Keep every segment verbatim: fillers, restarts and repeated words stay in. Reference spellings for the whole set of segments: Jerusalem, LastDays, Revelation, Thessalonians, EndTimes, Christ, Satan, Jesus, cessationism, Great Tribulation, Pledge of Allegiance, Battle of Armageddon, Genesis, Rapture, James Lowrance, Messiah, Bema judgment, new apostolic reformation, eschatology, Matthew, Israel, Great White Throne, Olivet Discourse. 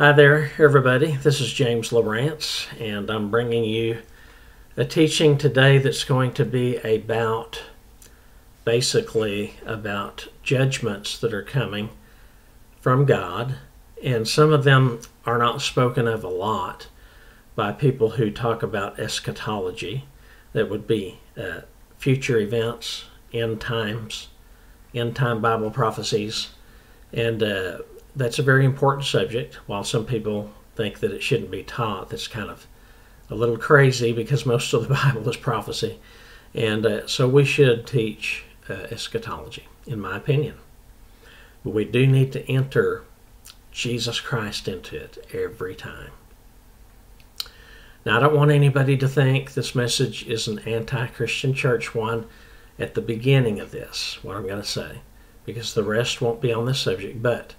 Hi there, everybody. This is James Lowrance, and I'm bringing you a teaching today that's going to be about, basically, about judgments that are coming from God, and some of them are not spoken of a lot by people who talk about eschatology. That would be uh, future events, end times, end time Bible prophecies, and uh, that's a very important subject. While some people think that it shouldn't be taught, that's kind of a little crazy because most of the Bible is prophecy. And uh, so we should teach uh, eschatology, in my opinion. But we do need to enter Jesus Christ into it every time. Now, I don't want anybody to think this message is an anti-Christian church one at the beginning of this, what I'm going to say, because the rest won't be on this subject. But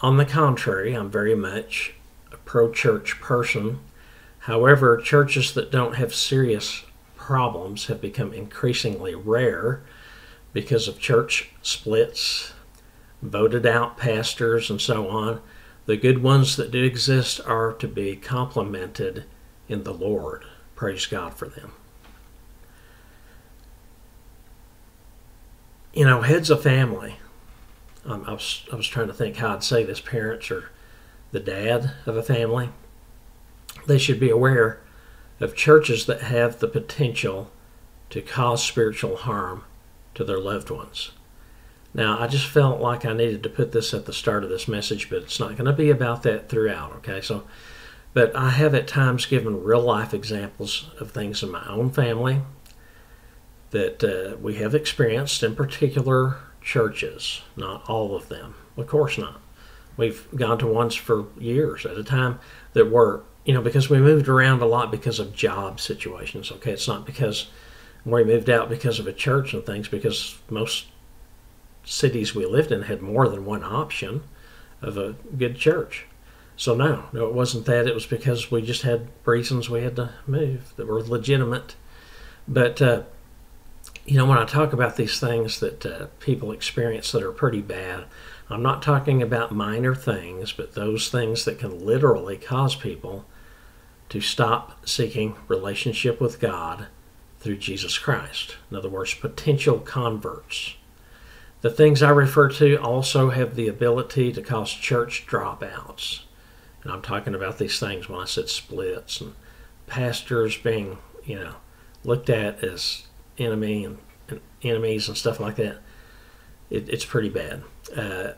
on the contrary, I'm very much a pro-church person. However, churches that don't have serious problems have become increasingly rare because of church splits, voted out pastors, and so on. The good ones that do exist are to be complimented in the Lord. Praise God for them. You know, heads of family. Um, I, was, I was trying to think how I'd say this. Parents or the dad of a family, they should be aware of churches that have the potential to cause spiritual harm to their loved ones. Now, I just felt like I needed to put this at the start of this message, but it's not going to be about that throughout, okay? So, but I have at times given real-life examples of things in my own family that uh, we have experienced, in particular churches, not all of them, of course not. We've gone to ones for years at a time that were, you know, because we moved around a lot because of job situations, okay? It's not because we moved out because of a church and things, because most cities we lived in had more than one option of a good church. So no, no, it wasn't that. It was because we just had reasons we had to move that were legitimate. But, uh, you know, when I talk about these things that uh, people experience that are pretty bad, I'm not talking about minor things, but those things that can literally cause people to stop seeking relationship with God through Jesus Christ. In other words, potential converts. The things I refer to also have the ability to cause church dropouts. And I'm talking about these things when I said splits and pastors being, you know, looked at as enemy and, and enemies and stuff like that. It, it's pretty bad. Uh,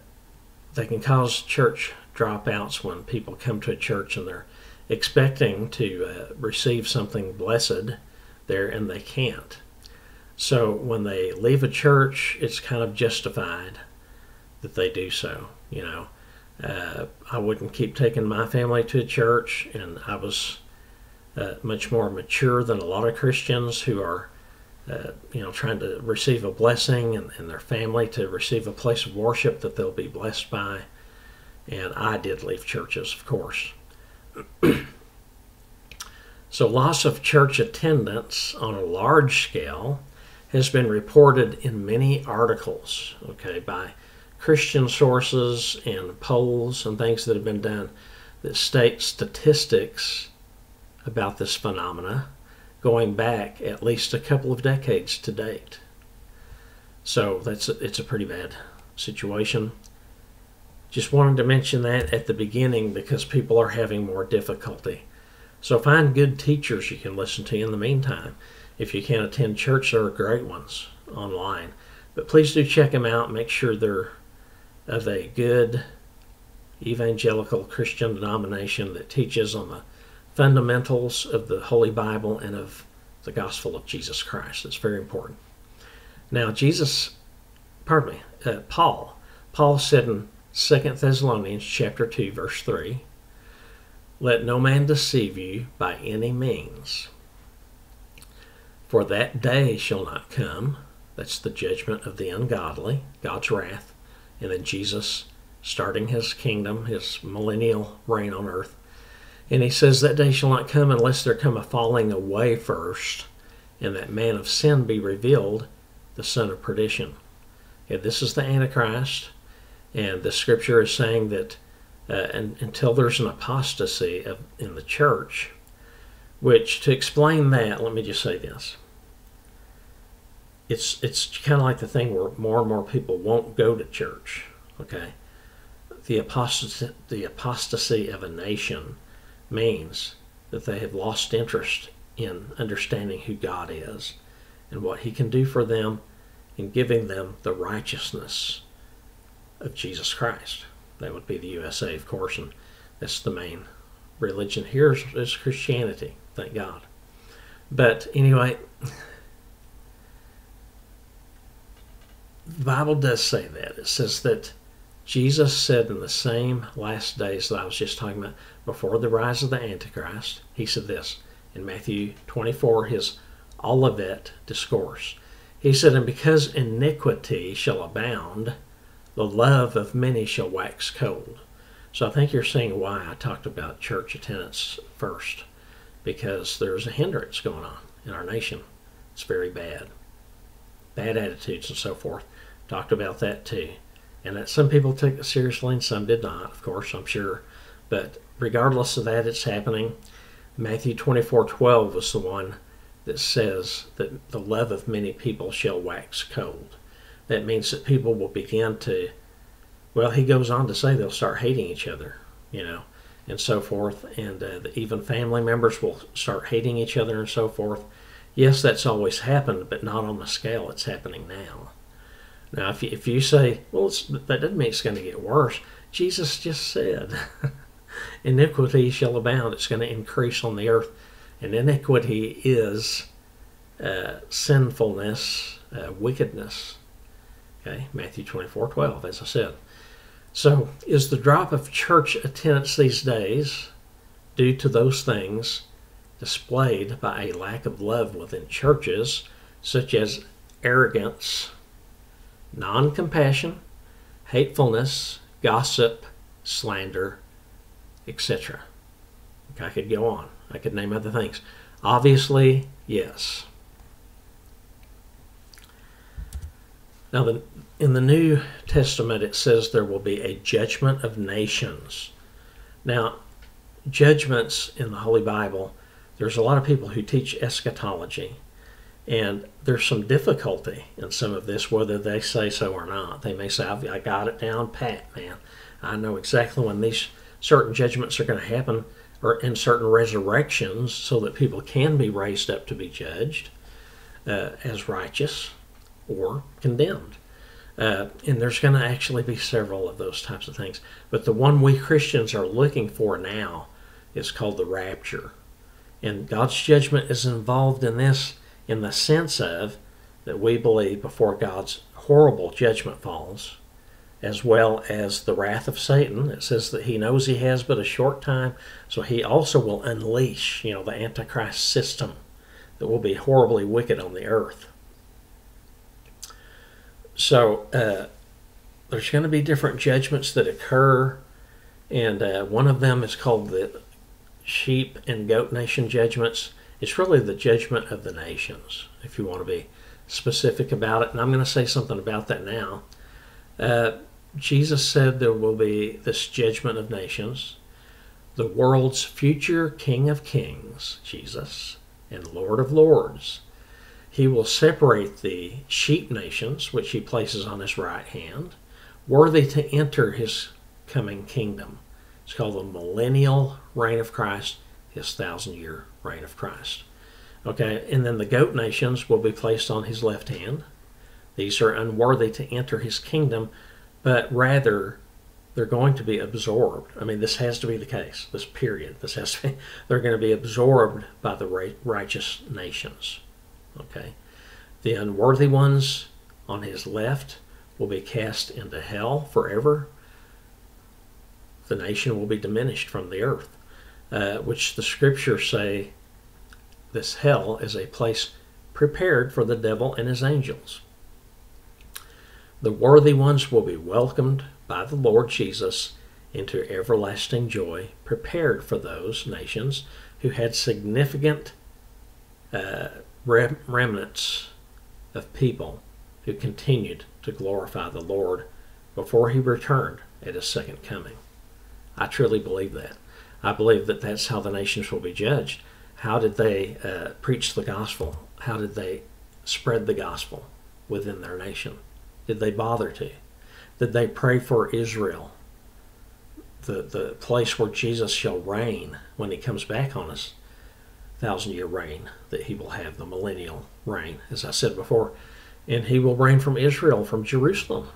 they can cause church dropouts when people come to a church and they're expecting to uh, receive something blessed there and they can't. So when they leave a church, it's kind of justified that they do so. You know, uh, I wouldn't keep taking my family to a church, and I was uh, much more mature than a lot of Christians who are Uh, you know, trying to receive a blessing and, and their family to receive a place of worship that they'll be blessed by. And I did leave churches, of course. So loss of church attendance on a large scale has been reported in many articles, okay, by Christian sources and polls and things that have been done that state statistics about this phenomena, going back at least a couple of decades to date. So that's a, it's a pretty bad situation. Just wanted to mention that at the beginning because people are having more difficulty. So find good teachers you can listen to in the meantime. If you can't attend church, there are great ones online. But please do check them out. Make sure they're of a good evangelical Christian denomination that teaches on the fundamentals of the Holy Bible and of the gospel of Jesus Christ. It's very important. Now, Jesus, pardon me, uh, Paul. Paul said in Second Thessalonians chapter two, verse three, "Let no man deceive you by any means, for that day shall not come." That's the judgment of the ungodly, God's wrath, and then Jesus starting his kingdom, his millennial reign on earth. And he says, "That day shall not come unless there come a falling away first, and that man of sin be revealed, the son of perdition." Okay, this is the Antichrist, and the scripture is saying that uh, and, until there's an apostasy of, in the church. Which, to explain that, let me just say this. It's, it's kind of like the thing where more and more people won't go to church, okay? The apostasy, the apostasy of a nation means that they have lost interest in understanding who God is and what he can do for them in giving them the righteousness of Jesus Christ. That would be the U S A, of course, and that's the main religion here is, is Christianity, thank God. But anyway, the Bible does say that. It says that Jesus said in the same last days that I was just talking about, before the rise of the Antichrist, he said this in Matthew twenty-four, his Olivet Discourse. He said, "And because iniquity shall abound, the love of many shall wax cold." So I think you're seeing why I talked about church attendance first, because there's a hindrance going on in our nation. It's very bad. Bad attitudes and so forth. Talked about that too. And that some people took it seriously and some did not, of course, I'm sure. But regardless of that, it's happening. Matthew twenty-four twelve was the one that says that the love of many people shall wax cold. That means that people will begin to, well, he goes on to say they'll start hating each other, you know, and so forth. And uh, even family members will start hating each other and so forth. Yes, that's always happened, but not on the scale it's happening now. Now, if you, if you say, well, it's, that doesn't mean it's going to get worse. Jesus just said, iniquity shall abound. It's going to increase on the earth. And iniquity is uh, sinfulness, uh, wickedness. Okay, Matthew twenty-four twelve, as I said. So, is the drop of church attendance these days due to those things displayed by a lack of love within churches, such as arrogance, non-compassion, hatefulness, gossip, slander, et cetera? I could go on. I could name other things. Obviously, yes. Now, the, in the New Testament, it says there will be a judgment of nations. Now, judgments in the Holy Bible, there's a lot of people who teach eschatology. And there's some difficulty in some of this, whether they say so or not. They may say, I got it down pat, man. I know exactly when these certain judgments are going to happen, or in certain resurrections, so that people can be raised up to be judged uh, as righteous or condemned. Uh, and there's going to actually be several of those types of things. But the one we Christians are looking for now is called the rapture. And God's judgment is involved in this, in the sense of that we believe before God's horrible judgment falls, as well as the wrath of Satan. It says that he knows he has but a short time, so he also will unleash, you know, the Antichrist system that will be horribly wicked on the earth. So uh, there's going to be different judgments that occur, and uh, one of them is called the sheep and goat nation judgments. It's really the judgment of the nations, if you want to be specific about it. And I'm going to say something about that now. Uh, Jesus said there will be this judgment of nations. The world's future King of Kings, Jesus, and Lord of Lords, he will separate the sheep nations, which he places on his right hand, worthy to enter his coming kingdom. It's called the millennial reign of Christ, his thousand-year reign of Christ. Okay, and then the goat nations will be placed on his left hand. These are unworthy to enter his kingdom, but rather they're going to be absorbed. I mean, this has to be the case, this period. This has to be, they're going to be absorbed by the righteous nations. Okay, the unworthy ones on his left will be cast into hell forever. The nation will be diminished from the earth. Uh, which the scriptures say this hell is a place prepared for the devil and his angels. The worthy ones will be welcomed by the Lord Jesus into everlasting joy, prepared for those nations who had significant uh, rem remnants of people who continued to glorify the Lord before he returned at his second coming. I truly believe that. I believe that that's how the nations will be judged. How did they uh, preach the gospel? How did they spread the gospel within their nation? Did they bother to? Did they pray for Israel, the, the place where Jesus shall reign when he comes back on us? Thousand-year reign that he will have, the millennial reign, as I said before. And he will reign from Israel, from Jerusalem.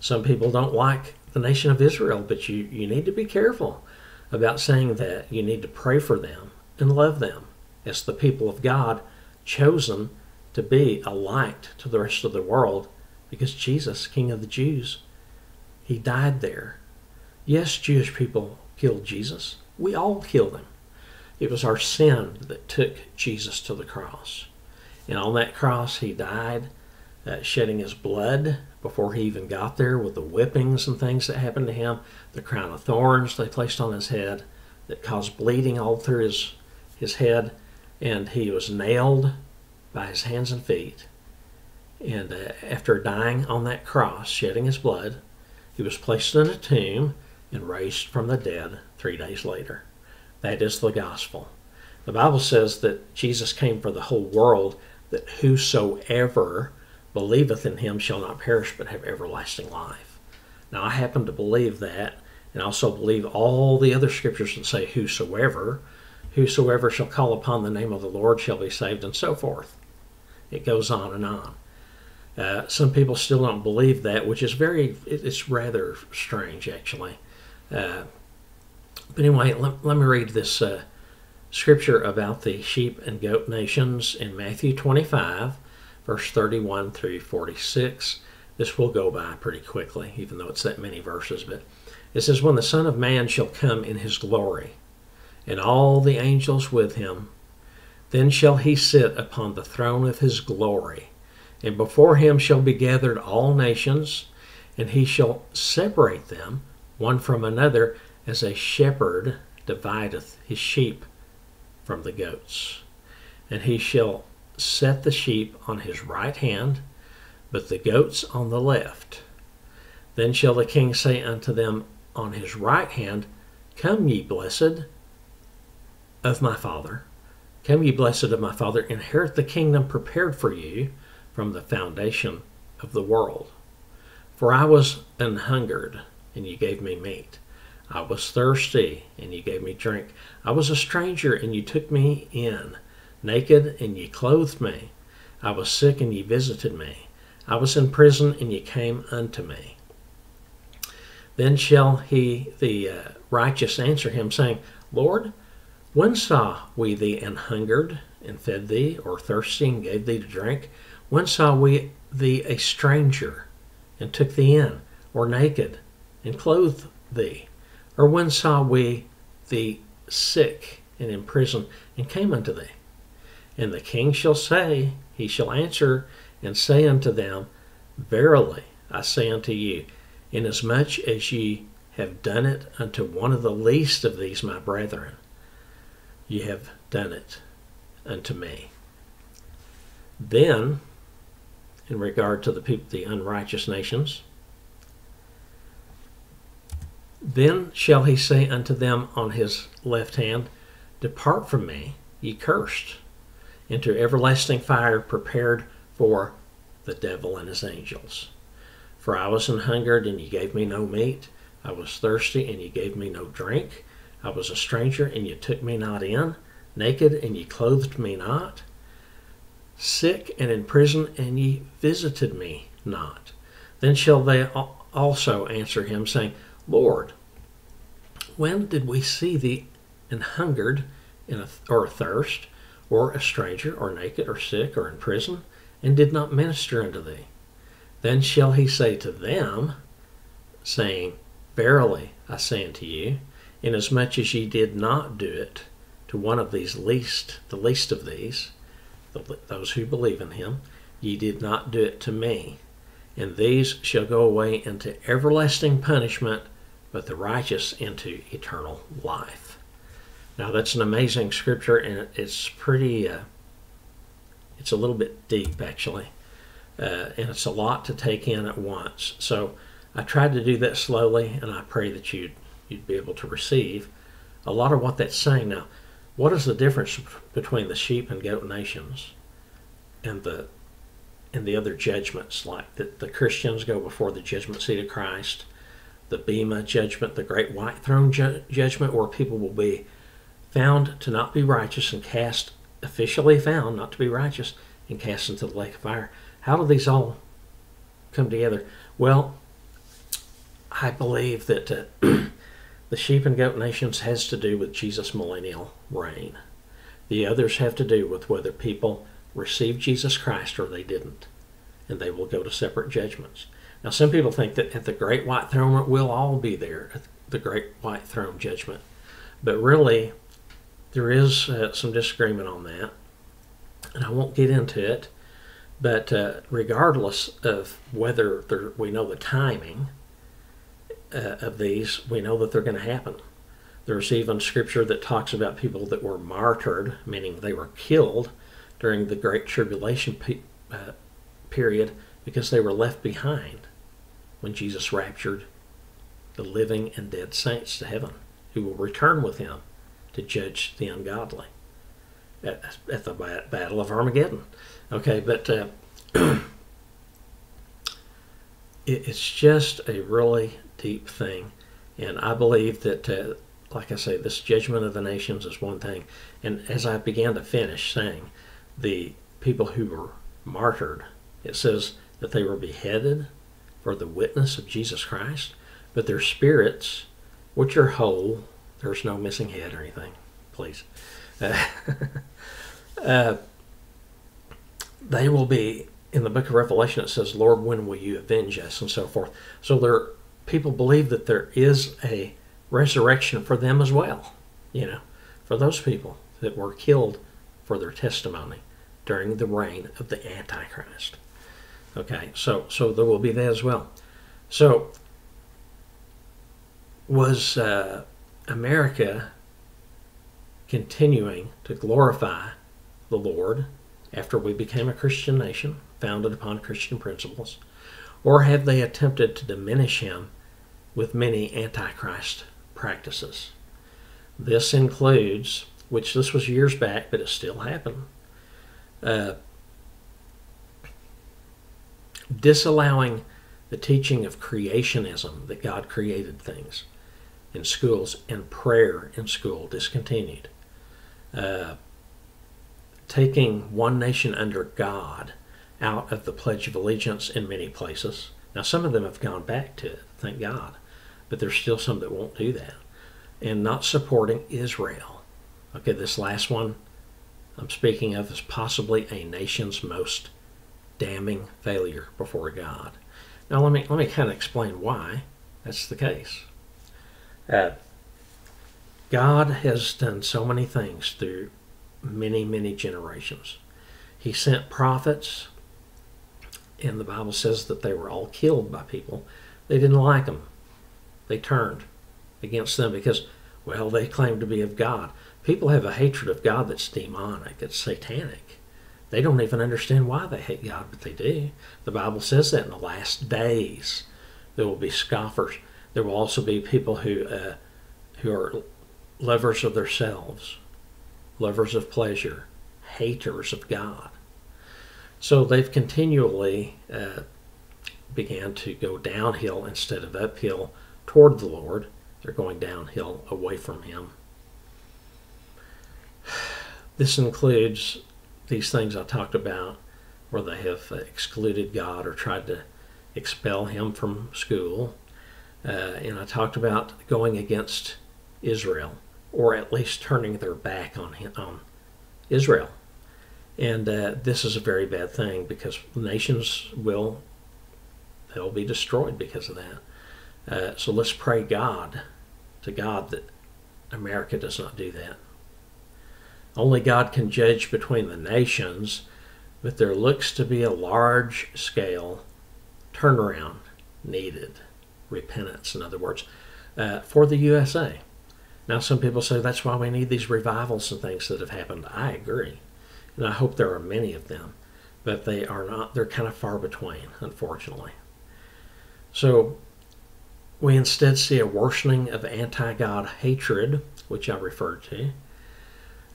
Some people don't like the nation of Israel, but you, you need to be careful about saying that. You need to pray for them and love them as the people of God, chosen to be a light to the rest of the world, because Jesus, King of the Jews, he died there. Yes, Jewish people killed Jesus. We all killed him. It was our sin that took Jesus to the cross. And on that cross, he died, uh, shedding his blood before he even got there, with the whippings and things that happened to him, the crown of thorns they placed on his head that caused bleeding all through his, his head. And he was nailed by his hands and feet. And uh, after dying on that cross, shedding his blood, he was placed in a tomb and raised from the dead three days later. That is the gospel. The Bible says that Jesus came for the whole world, that whosoever believeth in him shall not perish but have everlasting life. Now, I happen to believe that, and also believe all the other scriptures that say whosoever, whosoever shall call upon the name of the Lord shall be saved, and so forth. It goes on and on. Uh, some people still don't believe that, which is very, it's rather strange, actually. Uh, But anyway, let, let me read this uh, scripture about the sheep and goat nations in Matthew twenty-five, verse thirty-one through forty-six. This will go by pretty quickly, even though it's that many verses. But it says, "When the Son of Man shall come in his glory, and all the angels with him, then shall he sit upon the throne of his glory. And before him shall be gathered all nations, and he shall separate them one from another, as a shepherd divideth his sheep from the goats. And he shall set the sheep on his right hand, but the goats on the left. Then shall the King say unto them on his right hand, Come ye blessed of my Father, come ye blessed of my Father, inherit the kingdom prepared for you from the foundation of the world. For I was an hungered, and ye gave me meat. I was thirsty, and you gave me drink. I was a stranger, and you took me in. Naked, and you clothed me. I was sick, and you visited me. I was in prison, and you came unto me. Then shall he, the uh, righteous, answer him, saying, Lord, when saw we thee an hungered, and fed thee, or thirsty, and gave thee to drink? When saw we thee a stranger, and took thee in, or naked, and clothed thee? Or when saw we thee sick and in prison, and came unto thee? And the King shall say, he shall answer, and say unto them, Verily I say unto you, inasmuch as ye have done it unto one of the least of these my brethren, ye have done it unto me. Then, in regard to the people, the unrighteous nations, then shall he say unto them on his left hand, Depart from me, ye cursed, into everlasting fire prepared for the devil and his angels. For I was an hungered, and ye gave me no meat. I was thirsty, and ye gave me no drink. I was a stranger, and ye took me not in. Naked, and ye clothed me not. Sick and in prison, and ye visited me not. Then shall they also answer him, saying, Lord, when did we see thee an hungered, in a, or athirst, or a stranger, or naked, or sick, or in prison, and did not minister unto thee? Then shall he say to them, saying, Verily I say unto you, inasmuch as ye did not do it to one of these least, the least of these, the, those who believe in him, ye did not do it to me. And these shall go away into everlasting punishment, but the righteous into eternal life." Now, that's an amazing scripture, and it's pretty, uh, it's a little bit deep, actually. Uh, and it's a lot to take in at once. So I tried to do that slowly, and I pray that you'd you'd be able to receive a lot of what that's saying. Now, what is the difference between the sheep and goat nations and the and the other judgments, like that the Christians go before the judgment seat of Christ, the Bema judgment, the Great White Throne ju judgment, where people will be found to not be righteous and cast, officially found not to be righteous and cast into the lake of fire. How do these all come together? Well, I believe that uh, the sheep and goat nations has to do with Jesus' millennial reign. The others have to do with whether people received Jesus Christ or they didn't, and they will go to separate judgments. Now, some people think that at the Great White Throne, we'll all be there at the Great White Throne judgment, but really there is uh, some disagreement on that, and I won't get into it. But uh, regardless of whether there, we know the timing uh, of these, we know that they're going to happen. There's even scripture that talks about people that were martyred, meaning they were killed during the Great Tribulation pe uh, period, because they were left behind when Jesus raptured the living and dead saints to heaven, who will return with him to judge the ungodly at, at the bat Battle of Armageddon. Okay, but uh, it, it's just a really deep thing, and I believe that, uh, like I say, this judgment of the nations is one thing, and as I began to finish saying, the people who were martyred, it says that they were beheaded for the witness of Jesus Christ, but their spirits, which are whole, there's no missing head or anything, please, uh, uh, they will be, in the book of Revelation, it says, Lord, when will you avenge us, and so forth. So there, people believe that there is a resurrection for them as well, you know, for those people that were killed for their testimony during the reign of the Antichrist. Okay, so, so there will be that as well. So, was uh, America continuing to glorify the Lord after we became a Christian nation, founded upon Christian principles, or have they attempted to diminish him with many antichrist practices? This includes, which this was years back, but it still happened, uh, disallowing the teaching of creationism, that God created things, in schools, and prayer in school discontinued. Uh, taking one nation under God out of the Pledge of Allegiance in many places. Now, some of them have gone back to it, thank God, but there's still some that won't do that. And not supporting Israel. Okay, this last one I'm speaking of is possibly a nation's most damning failure before God. Now, let me, let me kind of explain why that's the case. Uh, God has done so many things through many, many generations. He sent prophets, and the Bible says that they were all killed by people. They didn't like them. They turned against them because, well, they claimed to be of God. People have a hatred of God that's demonic, it's satanic. They don't even understand why they hate God, but they do. The Bible says that in the last days there will be scoffers. There will also be people who, uh, who are lovers of themselves, lovers of pleasure, haters of God. So they've continually uh, began to go downhill instead of uphill toward the Lord. They're going downhill away from him. This includes these things I talked about, where they have excluded God or tried to expel him from school. Uh, and I talked about going against Israel, or at least turning their back on him, on Israel. And uh, this is a very bad thing, because nations will, they'll be destroyed because of that. Uh, so let's pray God, to God, that America does not do that. Only God can judge between the nations, but there looks to be a large-scale turnaround needed. Repentance, in other words, uh, for the U S A. Now, some people say that's why we need these revivals and things that have happened. I agree, and I hope there are many of them, but they are not, they're kind of far between, unfortunately. So We instead see a worsening of anti-God hatred, which I referred to.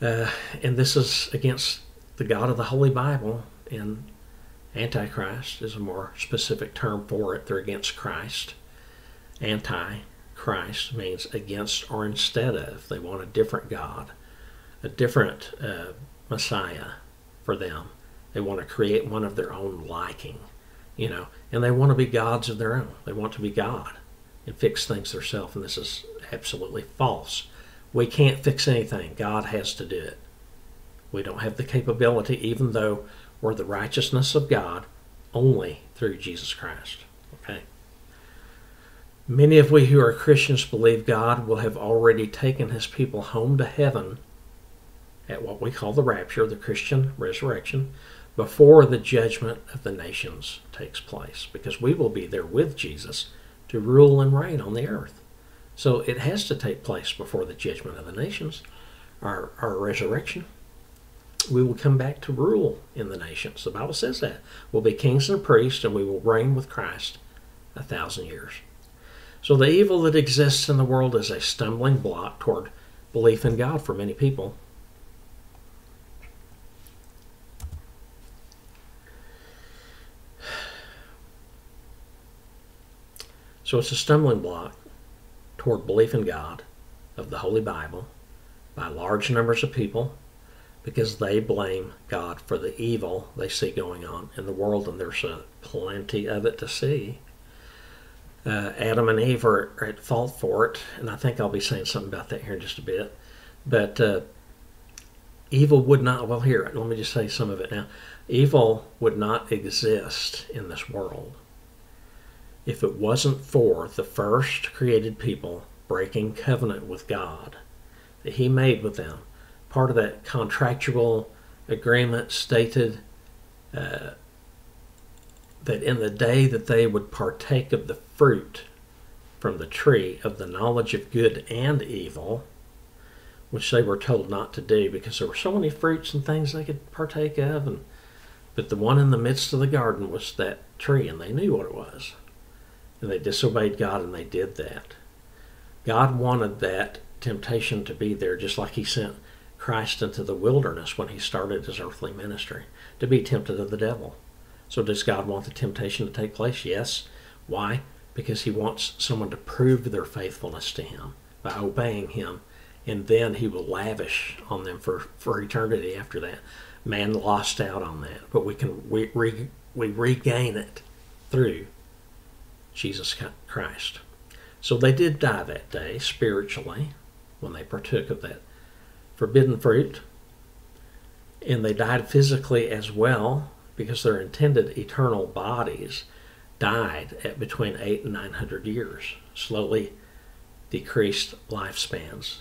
Uh, and this is against the God of the Holy Bible, and Antichrist is a more specific term for it. They're against Christ. Anti-Christ means against or instead of. They want a different God, a different uh, Messiah for them. They want to create one of their own liking, you know, and they want to be gods of their own. They want to be God and fix things themselves, and this is absolutely false. We can't fix anything. God has to do it. We don't have the capability, even though we're the righteousness of God only through Jesus Christ. Okay. Many of we who are Christians believe God will have already taken his people home to heaven at what we call the rapture, the Christian resurrection, before the judgment of the nations takes place, because we will be there with Jesus to rule and reign on the earth. So it has to take place before the judgment of the nations, our, our resurrection. We will come back to rule in the nations. The Bible says that. We'll be kings and priests, and we will reign with Christ a thousand years. So the evil that exists in the world is a stumbling block toward belief in God for many people. So it's a stumbling block toward belief in God of the Holy Bible by large numbers of people, because they blame God for the evil they see going on in the world, and there's uh, plenty of it to see. Uh, Adam and Eve are, are at fault for it, and I think I'll be saying something about that here in just a bit. But uh, evil would not, well here, let me just say some of it now. Evil would not exist in this world if it wasn't for the first created people breaking covenant with God that he made with them. Part of that contractual agreement stated uh, that in the day that they would partake of the fruit from the tree of the knowledge of good and evil, which they were told not to do because there were so many fruits and things they could partake of, and but the one in the midst of the garden was that tree, and they knew what it was. And they disobeyed God, and they did that. God wanted that temptation to be there, just like he sent Christ into the wilderness when he started his earthly ministry, to be tempted of the devil. So does God want the temptation to take place? Yes. Why? Because he wants someone to prove their faithfulness to him by obeying him, and then he will lavish on them for, for eternity after that. Man lost out on that, but we can we, we, we regain it through Jesus Christ. So they did die that day spiritually when they partook of that forbidden fruit, and they died physically as well, because their intended eternal bodies died at between eight and nine hundred years, slowly decreased lifespans,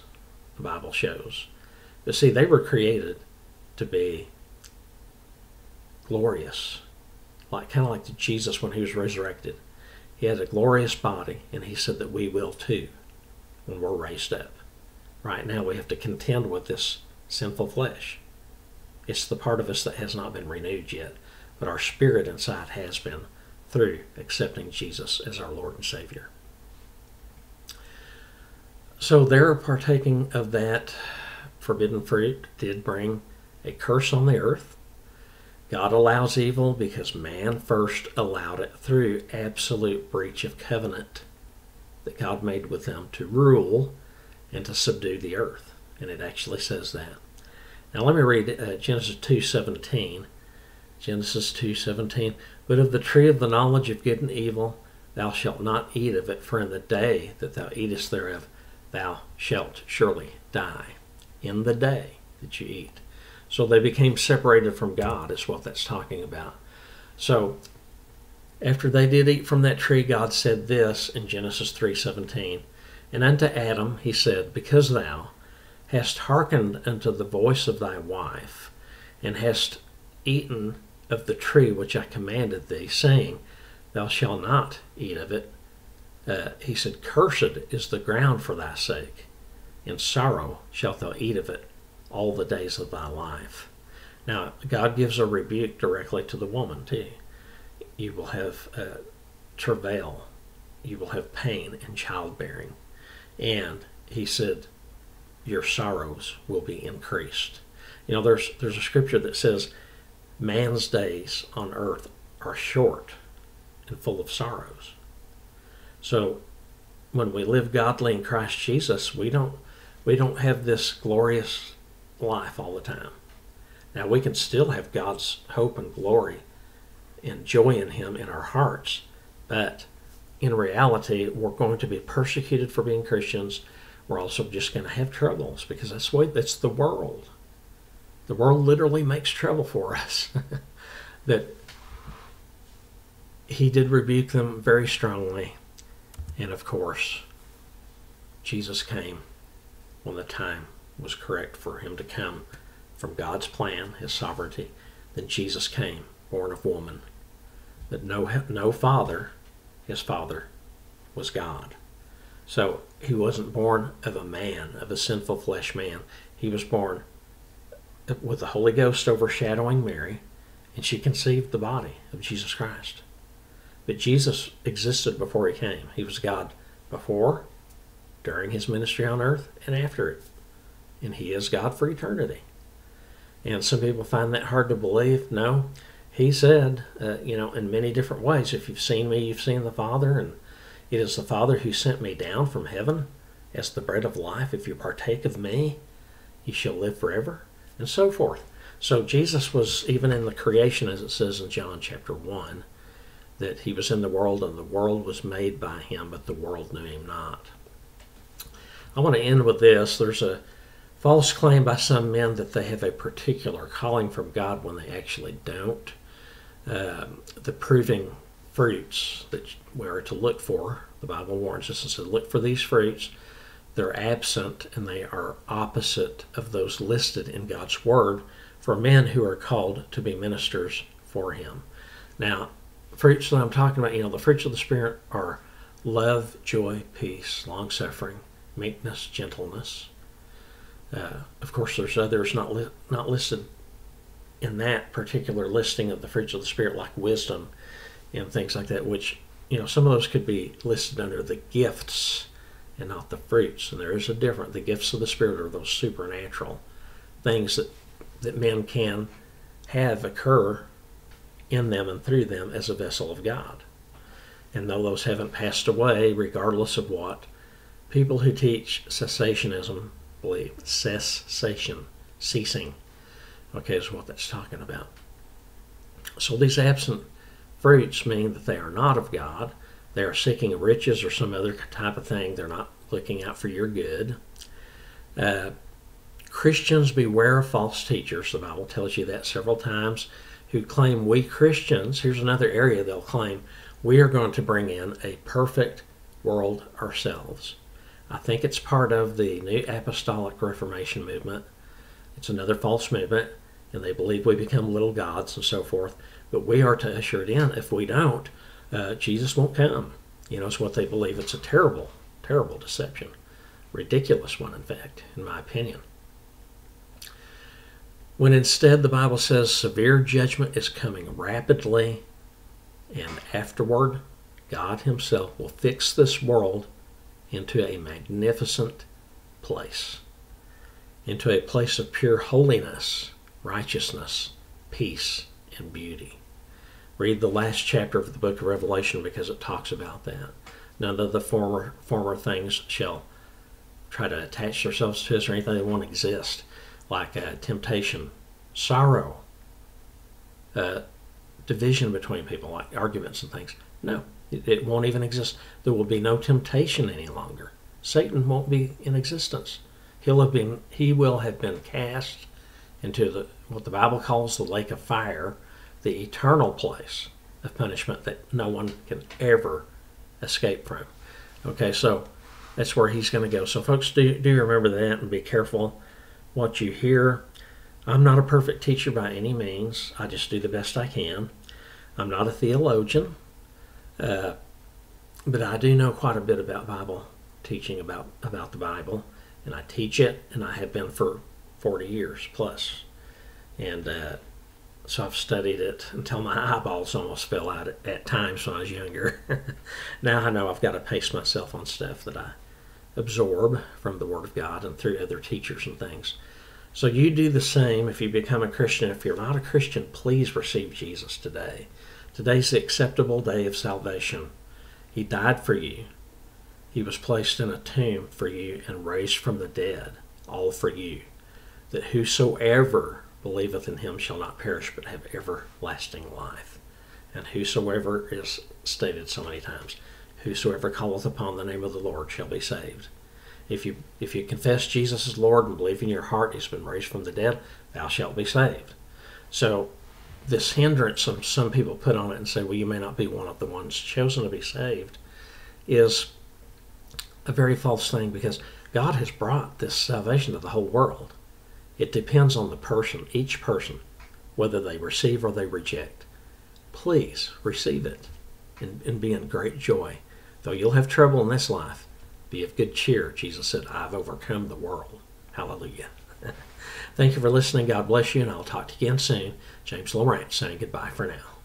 the Bible shows. But see, they were created to be glorious, like kind of like Jesus when he was resurrected. He had a glorious body, and he said that we will too when we're raised up. Right now we have to contend with this sinful flesh. It's the part of us that has not been renewed yet, but our spirit inside has been through accepting Jesus as our Lord and Savior. So their partaking of that forbidden fruit did bring a curse on the earth. God allows evil because man first allowed it through absolute breach of covenant that God made with them to rule and to subdue the earth. And it actually says that. Now let me read uh, Genesis two seventeen. Genesis two seventeen. But of the tree of the knowledge of good and evil, thou shalt not eat of it, for in the day that thou eatest thereof, thou shalt surely die. In the day that you eat. So they became separated from God, is what that's talking about. So after they did eat from that tree, God said this in Genesis three seventeen. And unto Adam he said, because thou hast hearkened unto the voice of thy wife, and hast eaten of the tree which I commanded thee, saying, thou shalt not eat of it. Uh, he said, cursed is the ground for thy sake. In sorrow shalt thou eat of it all the days of thy life. Now, God gives a rebuke directly to the woman, too. You will have uh, travail you will have pain and childbearing. And he said, your sorrows will be increased. You know, there's, there's a scripture that says, man's days on earth are short and full of sorrows. So when we live godly in Christ Jesus, we don't, we don't have this glorious life all the time. Now, we can still have God's hope and glory and joy in him in our hearts, but in reality, we're going to be persecuted for being Christians. We're also just going to have troubles, because that's what, that's the world. The world literally makes trouble for us. That he did rebuke them very strongly. And of course, Jesus came when the time was correct for him to come from God's plan, his sovereignty. Then Jesus came, born of woman. That no, no father, his father was God. So he wasn't born of a man, of a sinful flesh man. He was born with the Holy Ghost overshadowing Mary, and she conceived the body of Jesus Christ. But Jesus existed before he came. He was God before, during his ministry on earth, and after it. And he is God for eternity. And some people find that hard to believe. No, he said, uh, you know, in many different ways, if you've seen me, you've seen the Father, and it is the Father who sent me down from heaven as the bread of life. If you partake of me, you shall live forever, and so forth. So Jesus was, even in the creation, as it says in John chapter one, that he was in the world, and the world was made by him, but the world knew him not. I want to end with this. There's a false claim by some men that they have a particular calling from God when they actually don't. Um, the proving fruits that we are to look for, the Bible warns us and says, look for these fruits. They're absent, and they are opposite of those listed in God's word for men who are called to be ministers for him. Now, fruits that I'm talking about, you know, the fruits of the Spirit are love, joy, peace, long-suffering, meekness, gentleness. Uh, of course, there's others not, li not listed in that particular listing of the fruits of the Spirit, like wisdom and things like that, which, you know, some of those could be listed under the gifts and not the fruits. And there is a difference. The gifts of the Spirit are those supernatural things that, that men can have occur in them and through them as a vessel of God. And though those haven't passed away, regardless of what people who teach cessationism believe, cessation, ceasing, okay, is what that's talking about. So these absent fruits mean that they are not of God. They are seeking riches or some other type of thing. They're not looking out for your good. Uh, Christians, beware of false teachers. The Bible tells you that several times, who claim we Christians, here's another area they'll claim, we are going to bring in a perfect world ourselves. I think it's part of the New Apostolic Reformation movement. It's another false movement, and they believe we become little gods and so forth, but we are to usher it in. If we don't, uh, Jesus won't come. You know, it's what they believe. It's a terrible, terrible deception. Ridiculous one, in fact, in my opinion. When instead the Bible says severe judgment is coming rapidly, and afterward God himself will fix this world into a magnificent place, into a place of pure holiness, righteousness, peace, and beauty. Read the last chapter of the book of Revelation, because it talks about that. None of the former, former things shall try to attach themselves to us or anything. They won't exist. Like uh, temptation, sorrow, uh, division between people, like arguments and things. No, it, it won't even exist. There will be no temptation any longer. Satan won't be in existence. He'll have been, he will have been cast into the, what the Bible calls the lake of fire, the eternal place of punishment that no one can ever escape from. Okay, so that's where he's going to go. So folks, do, do remember that, and be careful what you hear. I'm not a perfect teacher by any means. I just do the best I can. I'm not a theologian, uh, but I do know quite a bit about Bible teaching, about, about the Bible, and I teach it, and I have been for forty years plus. And uh, So I've studied it until my eyeballs almost fell out at, at times when I was younger. Now I know I've got to pace myself on stuff that I absorb from the Word of God and through other teachers and things. So you do the same if you become a Christian. If you're not a Christian, please receive Jesus today. Today's the acceptable day of salvation. He died for you. He was placed in a tomb for you and raised from the dead, all for you, that whosoever believeth in him shall not perish but have everlasting life. And whosoever is stated so many times, whosoever calleth upon the name of the Lord shall be saved. If you, if you confess Jesus is Lord and believe in your heart he's been raised from the dead, thou shalt be saved. So this hindrance some, some people put on it and say, well, you may not be one of the ones chosen to be saved, is a very false thing, because God has brought this salvation to the whole world. It depends on the person, each person, whether they receive or they reject. Please receive it and, and be in great joy. Though you'll have trouble in this life, be of good cheer. Jesus said, I've overcome the world. Hallelujah. Thank you for listening. God bless you, and I'll talk to you again soon. James Lowrance saying goodbye for now.